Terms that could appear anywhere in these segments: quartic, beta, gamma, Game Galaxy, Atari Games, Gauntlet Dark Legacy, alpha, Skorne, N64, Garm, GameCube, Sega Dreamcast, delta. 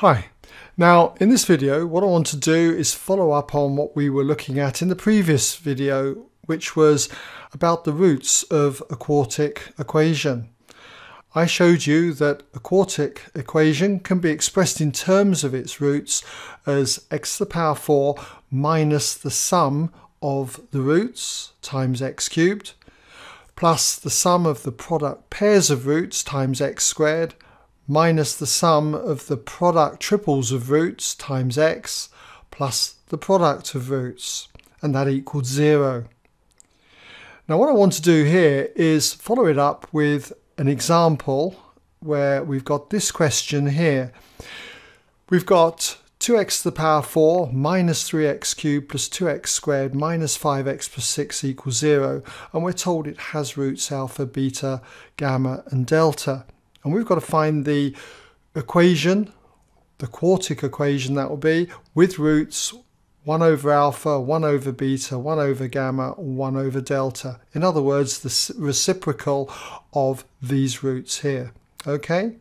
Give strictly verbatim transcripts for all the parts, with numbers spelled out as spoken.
Hi. Now in this video what I want to do is follow up on what we were looking at in the previous video, which was about the roots of a quartic equation. I showed you that a quartic equation can be expressed in terms of its roots as x to the power four minus the sum of the roots times x cubed plus the sum of the product pairs of roots times x squared minus the sum of the product triples of roots times x plus the product of roots, and that equals zero. Now what I want to do here is follow it up with an example where we've got this question here. We've got two x to the power four minus three x cubed plus two x squared minus five x plus six equals zero, and we're told it has roots alpha, beta, gamma and delta. And we've got to find the equation, the quartic equation that will be, with roots one over alpha, one over beta, one over gamma, one over delta. In other words, the reciprocal of these roots here. Okay?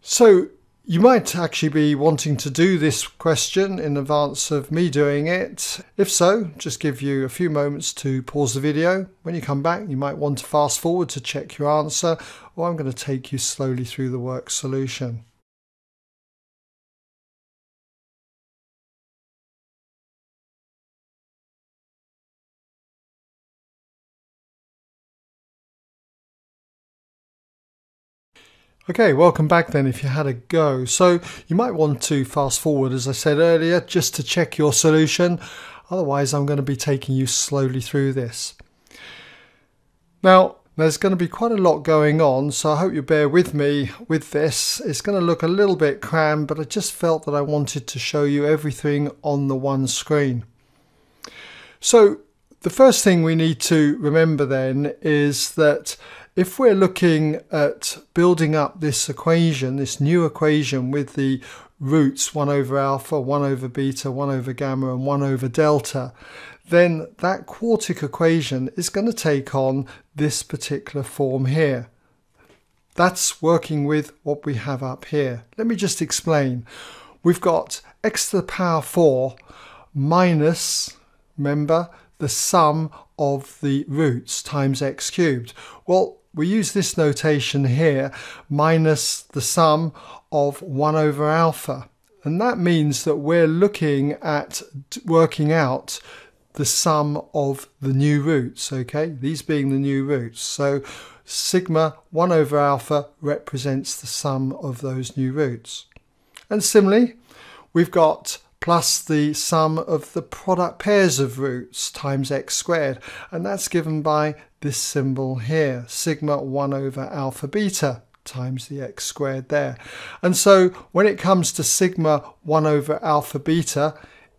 So you might actually be wanting to do this question in advance of me doing it. If so, just give you a few moments to pause the video. When you come back, you might want to fast forward to check your answer, or I'm going to take you slowly through the worked solution. Okay, welcome back then if you had a go. So you might want to fast forward, as I said earlier, just to check your solution. Otherwise, I'm going to be taking you slowly through this. Now, there's going to be quite a lot going on, so I hope you bear with me with this. It's going to look a little bit crammed, but I just felt that I wanted to show you everything on the one screen. So the first thing we need to remember then is that if we're looking at building up this equation, this new equation with the roots one over alpha, one over beta, one over gamma and one over delta, then that quartic equation is going to take on this particular form here. That's working with what we have up here. Let me just explain. We've got x to the power four minus, remember, the sum of the roots times x cubed. Well, we use this notation here, minus the sum of one over alpha. And that means that we're looking at working out the sum of the new roots, okay? These being the new roots. So sigma one over alpha represents the sum of those new roots. And similarly, we've got plus the sum of the product pairs of roots times x squared, and that's given by this symbol here, sigma one over alpha beta times the x squared there. And so when it comes to sigma one over alpha beta,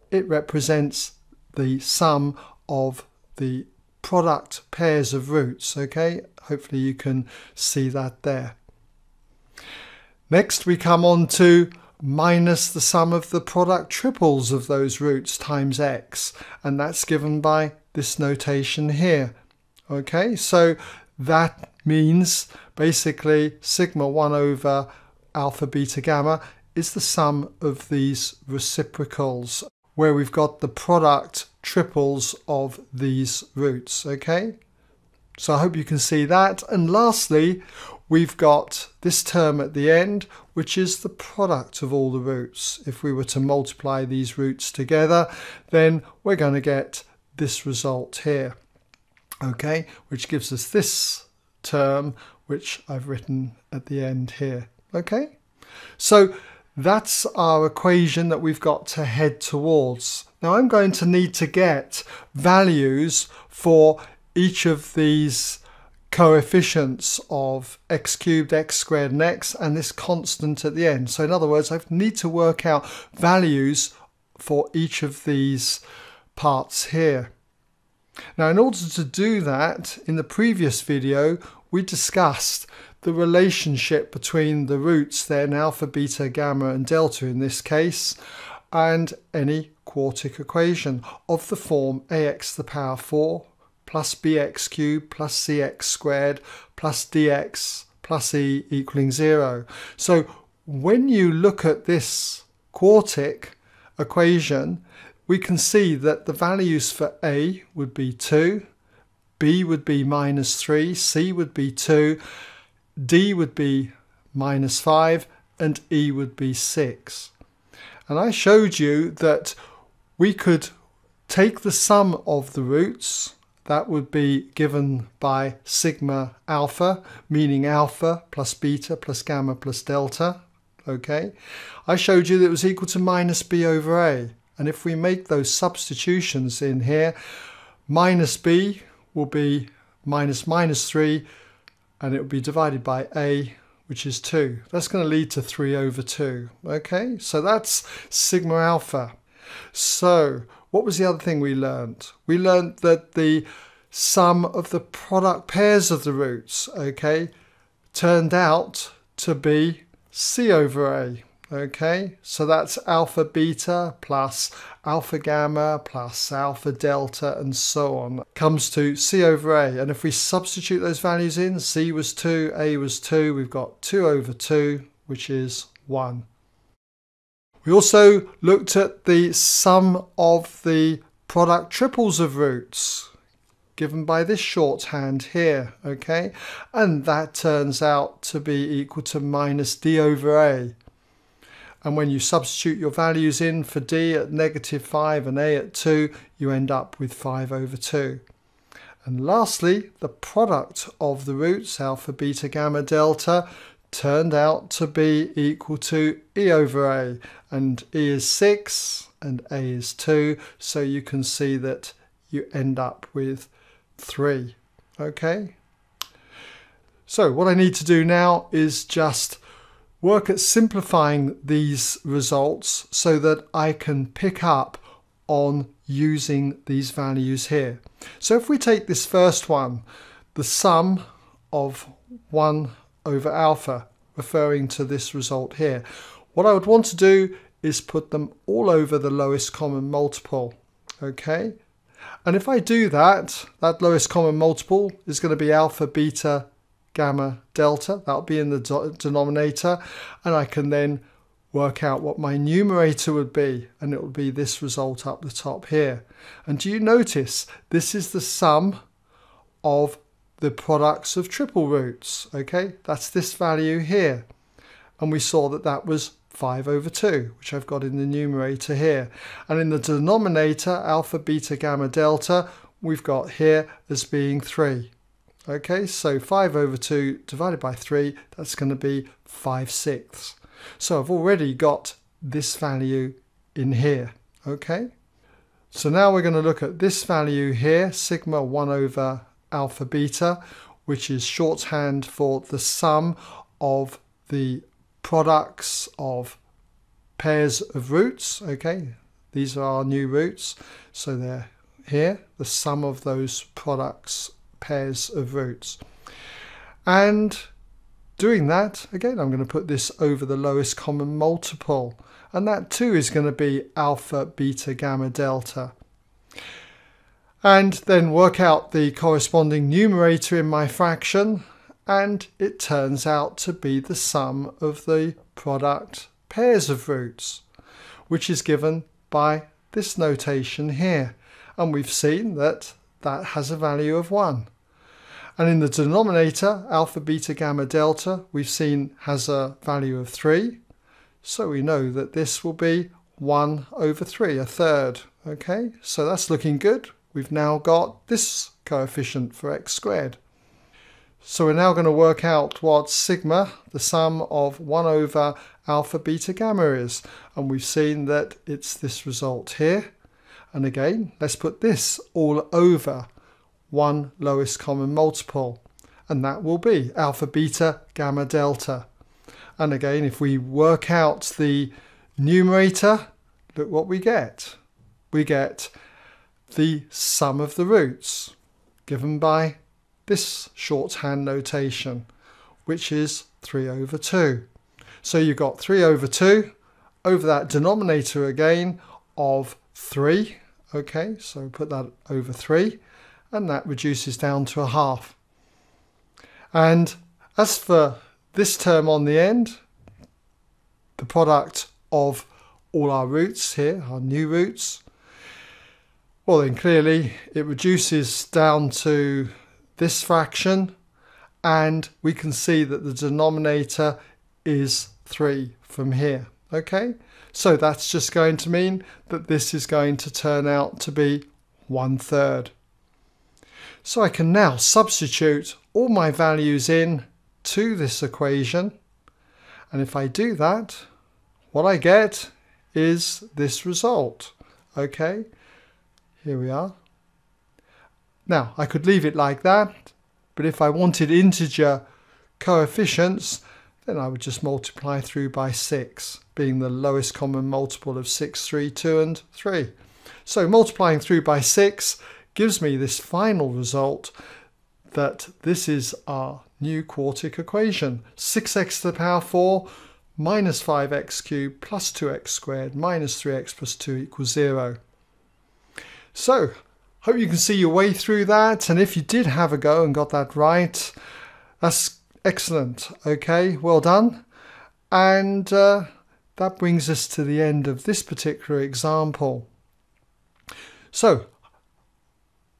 it represents the sum of the product pairs of roots, okay? Hopefully you can see that there. Next we come on to minus the sum of the product triples of those roots times x, and that's given by this notation here. Okay, so that means basically sigma one over alpha beta gamma is the sum of these reciprocals where we've got the product triples of these roots. Okay, so I hope you can see that. And lastly, we've got this term at the end, which is the product of all the roots. If we were to multiply these roots together, then we're going to get this result here, okay, which gives us this term, which I've written at the end here, okay? So that's our equation that we've got to head towards. Now I'm going to need to get values for each of these coefficients of x cubed, x squared and x, and this constant at the end. So in other words, I need to work out values for each of these parts here. Now in order to do that, in the previous video we discussed the relationship between the roots then, alpha, beta, gamma and delta in this case, and any quartic equation of the form ax to the power four plus bx cubed plus cx squared plus dx plus e equaling zero. So when you look at this quartic equation, we can see that the values for A would be two, B would be minus three, C would be two, D would be minus five, and E would be six. And I showed you that we could take the sum of the roots. That would be given by sigma alpha, meaning alpha plus beta plus gamma plus delta. Okay, I showed you that it was equal to minus b over a. And if we make those substitutions in here, minus b will be minus minus three, and it will be divided by a, which is two. That's going to lead to three over two. Okay, so that's sigma alpha. So what was the other thing we learned? We learned that the sum of the product pairs of the roots, okay, turned out to be C over A, okay? So that's alpha beta plus alpha gamma plus alpha delta and so on, comes to C over A. And if we substitute those values in, C was two, A was two, we've got two over two, which is one. We also looked at the sum of the product triples of roots given by this shorthand here, okay? And that turns out to be equal to minus D over A. And when you substitute your values in for D at negative five and A at two, you end up with five over two. And lastly, the product of the roots, alpha, beta, gamma, delta, turned out to be equal to E over A, and E is six and A is two, so you can see that you end up with three. Okay, so what I need to do now is just work at simplifying these results so that I can pick up on using these values here. So if we take this first one, the sum of one over alpha, referring to this result here. What I would want to do is put them all over the lowest common multiple, okay? And if I do that, that lowest common multiple is going to be alpha, beta, gamma, delta. That'll be in the denominator, and I can then work out what my numerator would be, and it will be this result up the top here. And do you notice this is the sum of the products of triple roots, okay? That's this value here. And we saw that that was five over two, which I've got in the numerator here. And in the denominator, alpha, beta, gamma, delta, we've got here as being three. Okay, so five over two divided by three, that's going to be five sixths. So I've already got this value in here, okay? So now we're going to look at this value here, sigma one over alpha beta, which is shorthand for the sum of the products of pairs of roots, okay? These are our new roots, so they're here, the sum of those products, pairs of roots. And doing that, again, I'm going to put this over the lowest common multiple, and that too is going to be alpha, beta, gamma, delta. And then work out the corresponding numerator in my fraction, and it turns out to be the sum of the product pairs of roots, which is given by this notation here. And we've seen that that has a value of one. And in the denominator, alpha, beta, gamma, delta, we've seen has a value of three. So we know that this will be one over three, a third. Okay, so that's looking good. We've now got this coefficient for x squared. So we're now going to work out what sigma, the sum of one over alpha, beta, gamma is. And we've seen that it's this result here. And again, let's put this all over one lowest common multiple. And that will be alpha, beta, gamma, delta. And again, if we work out the numerator, look what we get. We get the sum of the roots given by this shorthand notation, which is three over two. So you've got three over two over that denominator again of three. Okay, so put that over three, and that reduces down to a half. And as for this term on the end, the product of all our roots here, our new roots, well then clearly it reduces down to this fraction, and we can see that the denominator is three from here. Okay, so that's just going to mean that this is going to turn out to be one third. So I can now substitute all my values in to this equation, and if I do that, what I get is this result. Okay, here we are. Now I could leave it like that, but if I wanted integer coefficients, then I would just multiply through by six, being the lowest common multiple of six, three, two and three. So multiplying through by six gives me this final result, that this is our new quartic equation. six x to the power four minus five x cubed plus two x squared minus three x plus two equals zero. So hope you can see your way through that, and if you did have a go and got that right, that's excellent. Okay, well done. And uh, that brings us to the end of this particular example. So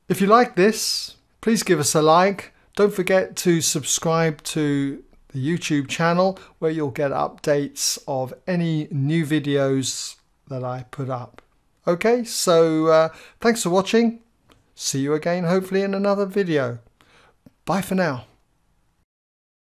if you like this, please give us a like. Don't forget to subscribe to the YouTube channel, where you'll get updates of any new videos that I put up. Okay, so uh, thanks for watching. See you again hopefully in another video. Bye for now.